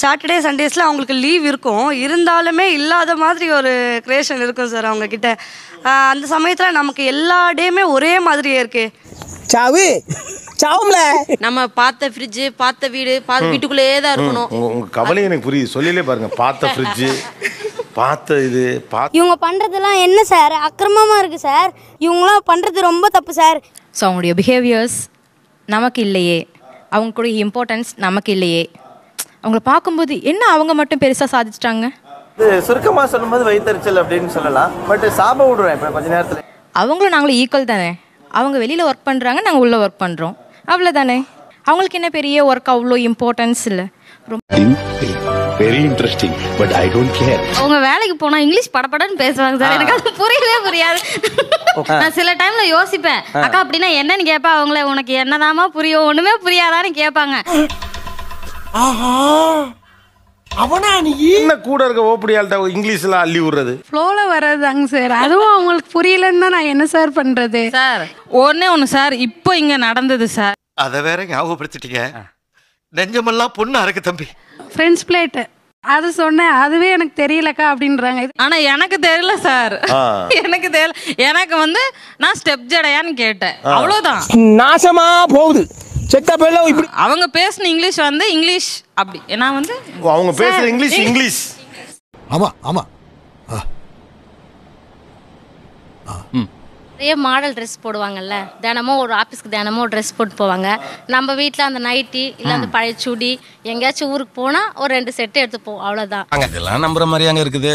Saturday, Sundays la avangalukku leave irukum irundhalume illada maadhiri oru creation irukum sir avanga kitta andha samayathila namakku ella day me ore maadhiriye iruke chavu chaavumla nama paatha fridge paatha veedu paatha veetukulle edha irukanum unga kavalai enak puri sollile paarenga paatha fridge paatha idu paatha ivanga pandradhella enna sir akramama irukku sir ivangala pandradhu romba thappu sir so avங்களுடைய behaviors namakku illaye avanga kuda importance namakku illaye அவங்கள பாக்கும்போது என்ன அவங்க மட்டும் பெருசா சாதிச்சிட்டாங்க சுர்க்கமா சொல்லும்போது வைத்தறிச்சல் அப்படினு சொல்லலாம் but சாப விடுறேன் இப்ப கொஞ்ச நேரத்துல அவங்கள நாங்களே ஈக்குவல் தானே அவங்க வெளியில வர்க் பண்றாங்க நாங்க உள்ள வர்க் பண்றோம் அவ்வளவுதானே அவங்களுக்கு என்ன பெரிய வர்க் அவ்ளோ இம்பார்ட்டன்ஸ் இல்ல very interesting but I don't care அவங்க வேலைக்கு போனா இங்கிலீஷ் படபடன்னு பேசுவாங்க சார் எனக்கு அது புரியவே புரியாது நான் சில டைம்ல யோசிப்பேன் அக்கா அப்படினா என்னன்னு கேப்பா அவங்களே உனக்கு என்னதாமா புரியும் ஒண்ணுமே புரியாதான்னு கேட்பாங்க ஆஹா அவனா நீ என்ன கூட இருக்க ஓபடியால்டா இங்கிலீஷ்ல அள்ளி ஊறது ஃப்ளோல வரதாங்க சார் அதுவும் உங்களுக்கு புரியலன்னா நான் என்ன சார் பண்றது சார் ஒண்ணே ஒண்ணு சார் இப்போ இங்க நடந்தது சார் அத வேற ஞாபகப்படுத்திட்டீங்க நெஞ்சமெல்லாம் பொண்ணு அரக்கு தம்பி ஃப்ரெண்ட்ஸ் பிளேட் அது சொன்னே அதுவே எனக்கு தெரியலக்கா அப்படின்றாங்க ஆனா எனக்கு தெரியல சார் எனக்கு தெரியல எனக்கு வந்து நான் ஸ்டெப் ஜடையான்னு கேட்டேன் அவ்வளவுதான் நாசமா போகுது செட்டப்பல்ல இப்படி அவங்க பேசுற இங்கிலீஷ் வந்து இங்கிலீஷ் அப்படி ஏனா வந்து அவங்க பேசுற இங்கிலீஷ் இங்கிலீஷ் ஆமா ஆமா நிறைய மாடல் Dress போடுவாங்கல்ல தினமும் ஒரு ஆபீஸ்க்கு தினமும் Dress போட்டு போவாங்க நம்ம வீட்ல அந்த நைட்டி இல்ல அந்த பழைய சுடி எங்கயாச்சும் ஊருக்கு போனா ஒரு ரெண்டு செட் எடுத்து போ அவ்வளவுதான் இதெல்லாம் நம்பற மாதிரியாங்க இருக்குது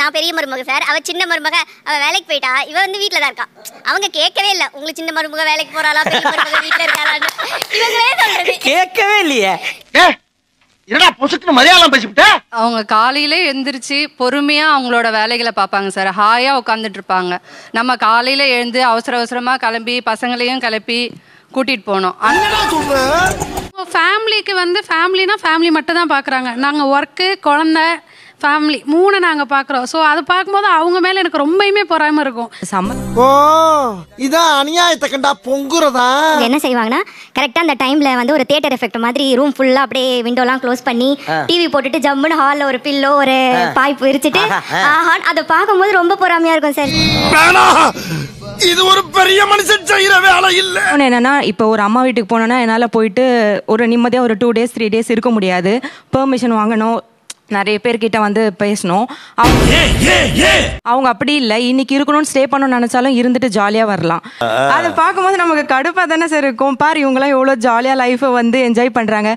நான் பெரிய மருமக சார் அவ சின்ன மருமக அவ வேலைக்கு போய்டா இவ வந்து வீட்ல தான் இருக்கா அவங்க கேட்கவே இல்ல உங்களுக்கு சின்ன மருமக வேலைக்கு போறாளா பெரிய மருமக வீட்ல இருக்காளான்னு இவங்களே சொல்றது கேட்கவே இல்லையே டேய் என்னடா பொசுக்குன்னு மரியாதைலாம் பேசிட்ட அவங்க காலையில எழுந்திருச்சு பொறுமையா அவங்களோட வேலைகளை பாப்பாங்க சார் ஹாயா உட்கார்ந்துட்டு இருப்பாங்க நம்ம காலையில எழுந்து அவசர அவசரமா கிளம்பி பசங்களையும் கிளப்பி கூட்டிட்டு போனோம் என்னடா சொல்ற ஃபேமிலிக்கு வந்து ஃபேமிலினா ஃபேமிலி மட்டும் தான் பார்க்கறாங்க நாங்க வர்க் குழந்தை ஃபேமிலி மூணு நாங்க பாக்குறோம் சோ அது பாக்கும்போது அவங்க மேல எனக்கு ரொம்பவே பொறாமை இருக்கும் ஓ இத அநியாயத்தை கண்டா பொங்குறதா என்ன செய்வாங்கனா கரெக்ட்டா அந்த டைம்ல வந்து ஒரு தியேட்டர் எஃபெக்ட் மாதிரி ரூம் ஃபுல்லா அப்படியே விண்டோலாம் க்ளோஸ் பண்ணி டிவி போட்டுட்டு ஜம்முன்னு ஹால்ல ஒரு பில்லோ ஒரு பாய் விரிச்சிட்டு ஆஹா அத பாக்கும்போது ரொம்ப பொறாமையா இருக்கும் சார் இது ஒரு பெரிய மனுஷன் செய்யற வேலை இல்ல என்னன்னா இப்ப ஒரு அம்மா வீட்டுக்கு போனேன்னா என்னால போயிட்டு ஒரு நிம்மதியா ஒரு 2 டேஸ் 3 டேஸ் இருக்க முடியாது பெர்மிஷன் வாங்கணும் நிறைய பேர்கிட்ட வந்து பேசணும் அவங்க அப்படி இல்ல இன்னைக்கு இருக்கணும்னு ஸ்டே பண்ணணும்னு நினைச்சாலும் இருந்துட்டு ஜாலியா வரலாம் அதை பார்க்கும்போது நமக்கு கடுப்பா தானே சார் இருக்கும் பாரு இவங்களாம் எவ்வளோ ஜாலியா லைஃபை வந்து என்ஜாய் பண்றாங்க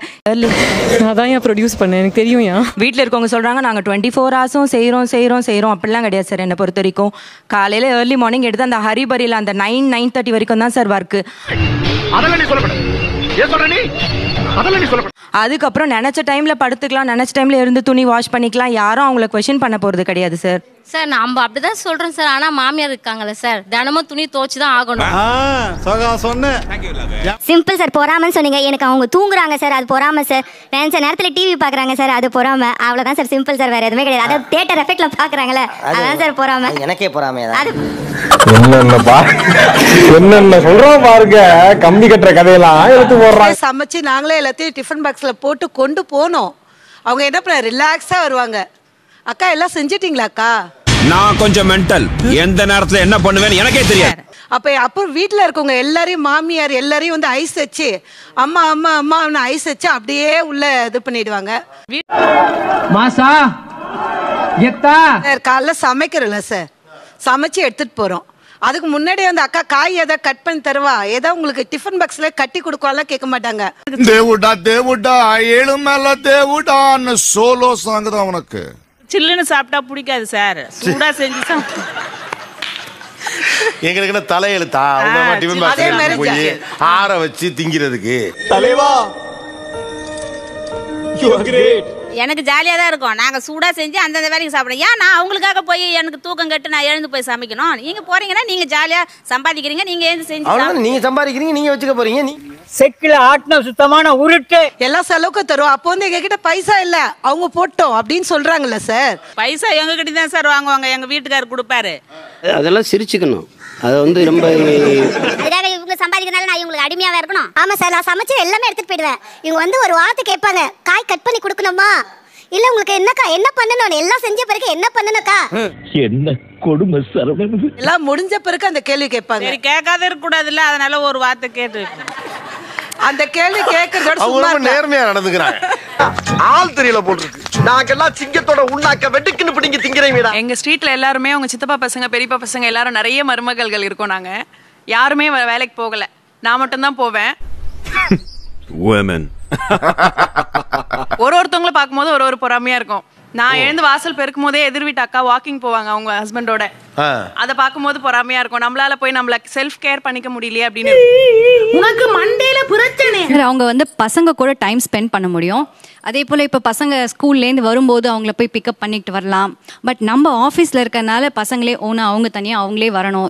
அதான் ஏன் ப்ரொடியூஸ் பண்ணேன் எனக்கு தெரியும் ஏன் வீட்டில் இருக்கவங்க சொல்றாங்க நாங்கள் 24 ஹவர்ஸும் செய்யறோம் அப்படிலாம் கிடையாது சார் என்னை பொறுத்த வரைக்கும் காலையில ஏர்லி மார்னிங் எடுத்து அந்த ஹரிபரியில் அந்த 9:30 வரைக்கும் தான் சார் ஒர்க்கு அதுக்கப்புறம் நினைச்ச டைம்ல படுத்துக்கலாம் நினைச்ச டைம்ல இருந்து துணி வாஷ் பண்ணிக்கலாம் யாரும் அவங்கள கொஸ்டின் பண்ண போறது கிடையாது சார் சார் நம்ம அப்படிதான் சொல்றோம் சார் ஆனா மாமியார் இருக்காங்கல்ல சார் தினமும் துணி துவைச்சு தான் ஆகணும் சிம்பிள் சார் பொறாமன்னு சொன்னீங்க எனக்கு அவங்க தூங்குறாங்க சார் அது பொறாமை சார் நினைச்ச நேரத்துல டிவி பாக்குறாங்க சார் அது பொறாமை அவ்வளவுதான் சார் சிம்பிள் சார் வேற எதுவுமே கிடையாது அத தியேட்டர் எஃபெக்ட்ல பாக்குறாங்கல்ல அதான் சார் பொறாமை எனக்கே பொறாமையா என்னென்ன சொல்றோம் பாருங்க கம்பி கட்டுற கதையெல்லாம் எடுத்து போடுறாங்க சமைச்சு நாங்களே எல்லாத்தையும் டிஃபன் பாக்ஸ்ல போட்டு கொண்டு போனோம் அவங்க என்ன பண்ண ரிலாக்ஸா வருவாங்க அக்கா எல்லாம் செஞ்சிட்டீங்களா அக்கா நான் கொஞ்சம் மென்டல் எந்த நேரத்துல என்ன பண்ணுவேன்னு எனக்கே தெரியாது அப்ப அப்புறம் வீட்டுல இருக்கவங்க எல்லாரையும் மாமியார் எல்லாரையும் வந்து ஐஸ் வச்சு அம்மா அம்மா அம்மா ஐஸ் வச்சு அப்படியே உள்ள இது பண்ணிடுவாங்க காலைல சமைக்கிறோம்ல சார் சமைச்சு எடுத்துட்டு போறோம் அதுக்கு முன்னாடி வந்து அக்கா காய் ஏதாவது கட் பண்ணி தருவா ஏதோ உங்களுக்கு டிஃபன் பாக்ஸ்ல கட்டி கொடுக்கலாம் கேட்க மாட்டாங்க தேவுடா தேவுடா ஏழு மேல தேவுடா சோலோ சாங் தான் உனக்கு சில்லுன்னு சாப்பிட்டா பிடிக்காது சார் சூடா செஞ்சு எங்களுக்குன்னா தலையெழுத்தா டிஃபன் பாக்ஸ் போய் ஆற வச்சு திங்கிறதுக்கு தலைவா எனக்கு ஜாலியாக தான் இருக்கும். நாங்கள் சூடாக செஞ்சு அந்தந்த வேலைக்கு சாப்பிடும். ஏன் நான் அவங்களுக்காக போய் எனக்கு தூக்கம் கட்டு நான் எழுந்து போய் சமைக்கணும்? நீங்கள் போகிறீங்கன்னா நீங்கள் ஜாலியாக சம்பாதிக்கிறீங்க, நீங்கள் எழுந்து செஞ்சு நீங்கள் சம்பாதிக்கிறீங்க, நீங்கள் வச்சுக்க போகிறீங்க. செக்கில் ஆட்டின சுத்தமான உருட்டு எல்லாம் செலவுக்கு தரும். அப்போ வந்து எங்ககிட்ட பைசா இல்லை, அவங்க போட்டோம் அப்படின்னு சொல்கிறாங்கல்ல சார். பைசா எங்ககிட்ட தான் சார் வாங்குவாங்க, எங்கள் வீட்டுக்காரர் கொடுப்பாரு. அதெல்லாம் சிரிச்சுக்கணும். அது வந்து ரொம்ப இவங்க சம்பாதிக்கிறதுனால நான் இவங்களுக்கு அடிமையாக இருக்கணும். ஆமாம் சார், நான் சமைச்சு எல்லாமே எடுத்துகிட்டு போயிடுவேன். இவங்க வந்து ஒரு வார்த்தை கேட்பாங்க, காய் கட் பண்ணி கொடுக்கணுமா, இல்லை உங்களுக்கு என்னக்கா என்ன பண்ணணும், எல்லாம் செஞ்ச பிறகு என்ன பண்ணணுக்கா, என்ன கொடுமை சார், எல்லாம் முடிஞ்ச பிறகு அந்த கேள்வி கேட்பாங்க. கேட்காத இருக்கக்கூடாதுல்ல, அதனால ஒரு வார்த்தை கேட்டு அந்த கேள்வி கேட்கறதோட நேர்மையா நடந்துக்கிறாங்க. ஆள் தெரியல போட்டுருக்கு. நாங்கெல்லாம் சிங்கத்தோட உண்ணாக்க வெட்டுக்குன்னு பிடிங்க திங்கிறீங்க. எங்க ஸ்ட்ரீட்ல எல்லாருமே அவங்க சித்தப்பா பசங்க பெரியப்பா பசங்க எல்லாரும் நிறைய மருமகள்கள் இருக்கோம். நாங்க யாருமே வேலைக்கு போகல, நான் மட்டும் தான் போவேன். ஒரு ஒருத்தவங்களும் பார்க்கும்போது ஒரு ஒரு பொறாமையா இருக்கும். நான் எழுந்து வாசல் பெருக்கும் போதே எதிர் வீட்டு அக்கா வாக்கிங் போவாங்க அவங்க ஹஸ்பண்டோட, அதை பார்க்கும் போது பொறாமையா இருக்கும். நம்மளால போய் நம்மள செல்ஃப் கேர் பண்ணிக்க முடியலையே அப்படின்னு. உனக்கு மண்டையில பிரச்சனை. அவங்க வந்து பசங்க கூட டைம் ஸ்பெண்ட் பண்ண முடியும். அதே போல் இப்போ பசங்க ஸ்கூல்லேருந்து வரும்போது அவங்கள போய் பிக்கப் பண்ணிட்டு வரலாம். பட் நம்ம ஆஃபீஸில் இருக்கிறதுனால பசங்களே ஓனாக அவங்க தனியாக அவங்களே வரணும்.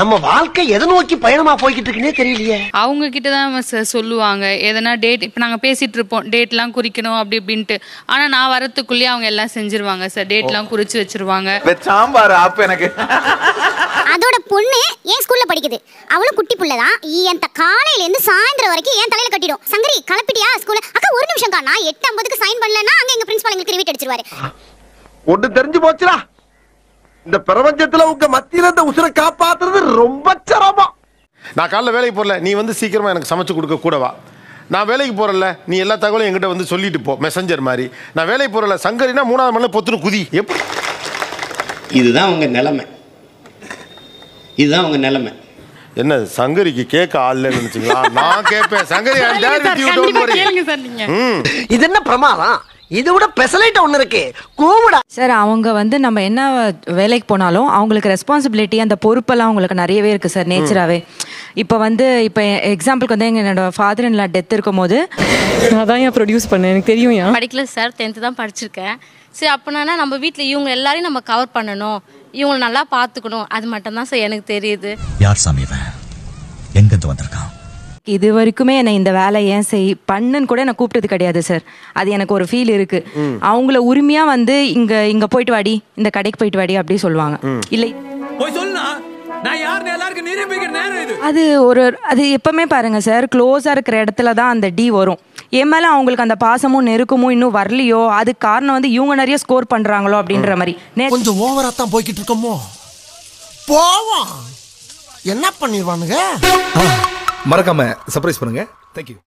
நம்ம வாழ்க்கை எதை நோக்கி பயணமா போய்கிட்டு இருக்குன்னே தெரியலையே. அவங்க கிட்டதான் சார் சொல்லுவாங்க எதனா டேட். இப்போ நாங்கள் பேசிட்டு இருப்போம் டேட்லாம் குறிக்கணும் அப்படி இப்படின்ட்டு, ஆனால் நான் வரத்துக்குள்ளேயே அவங்க எல்லாம் செஞ்சிருவாங்க சார். டேட்லாம் குறிச்சு வச்சிருவாங்க. அதோட பொண்ணு என் ஸ்கூல்ல படிக்குது, அவளும் குட்டி புள்ளதான். என் காலையில இருந்து சாயந்தரம் வரைக்கும் என் தலையில கட்டிடும். சங்கரி கலப்பிட்டியா ஸ்கூல்ல? அக்கா ஒரு நிமிஷம் காணா, 8:50க்கு சைன் பண்ணலன்னா அங்க எங்க பிரின்சிபால் எங்களுக்கு ரிவீட் அடிச்சிருவாரு. ஒண்ணு தெரிஞ்சு போச்சுடா, இந்த பிரபஞ்சத்துல உங்க மத்தியில இந்த உசுரை காப்பாத்துறது ரொம்ப சிரமம். நான் காலைல வேலைக்கு போறல, நீ வந்து சீக்கிரமா எனக்கு சமைச்சு கொடுக்க கூடவா, நான் வேலைக்கு போறல, நீ எல்லா தகவலும் என்கிட்ட வந்து சொல்லிட்டு போ மெசஞ்சர் மாதிரி. நான் வேலைக்கு போறல சங்கரினா 3வது மணில பொத்துன்னு குதி. எப்படி இதுதான் உங்க நிலைமை? இதுதான் உங்க நிலைமை. என்ன சங்கரிக்கு கேட்க ஆள்ல நினைச்சீங்களா? நான் கேட்பேன் சங்கரி, இது என்ன பிரமாதம், இதை விட பெசலைட்ட ஒன்று இருக்கு கூவிடா சார். அவங்க வந்து நம்ம என்ன வேலைக்கு போனாலும் அவங்களுக்கு ரெஸ்பான்சிபிலிட்டி அந்த பொறுப்பெல்லாம் அவங்களுக்கு நிறையவே இருக்குது சார் நேச்சராகவே. இப்போ வந்து இப்போ எக்ஸாம்பிளுக்கு வந்து என்னோடய ஃபாதர் இன் லா டெத் இருக்கும் போது நான் தான் ஏன் ப்ரொடியூஸ் பண்ணேன். எனக்கு தெரியும் ஏன் படிக்கல சார், 10th தான் படிச்சிருக்கேன். சரி அப்படின்னா நம்ம வீட்டில் இவங்க எல்லாரையும் நம்ம கவர் பண்ணணும், இவங்களை நல்லா பார்த்துக்கணும், அது மட்டும்தான் சார் எனக்கு தெரியுது. யார் சாமியவன் எங்கேருந்து வந்திருக்கான்? இது வரைக்குமே என்னை இந்த வேலை ஏன் செய் பண்ணுன்னு கூட நான் கூப்பிட்டது கிடையாது சார். அது எனக்கு ஒரு ஃபீல் இருக்கு. அவங்கள உரிமையா வந்து இங்க இங்க போயிட்டு வாடி, இந்த கடைக்கு போயிட்டு வாடி அப்படி சொல்லுவாங்க. இல்லை அது ஒரு அது எப்பவுமே பாருங்க சார், க்ளோஸா இருக்கிற இடத்துல தான் அந்த டி வரும். என் மேல அவங்களுக்கு அந்த பாசமும் நெருக்கமும் இன்னும் வரலையோ, அது காரணம் வந்து இவங்க நிறைய ஸ்கோர் பண்றாங்களோ அப்படின்ற மாதிரி கொஞ்சம் ஓவரா தான் போய்கிட்டு இருக்கோமோ. போவோம் என்ன பண்ணிடுவானுங்க. மறக்காம சர்ப்ரைஸ் பண்ணுங்க. தேங்க்யூ.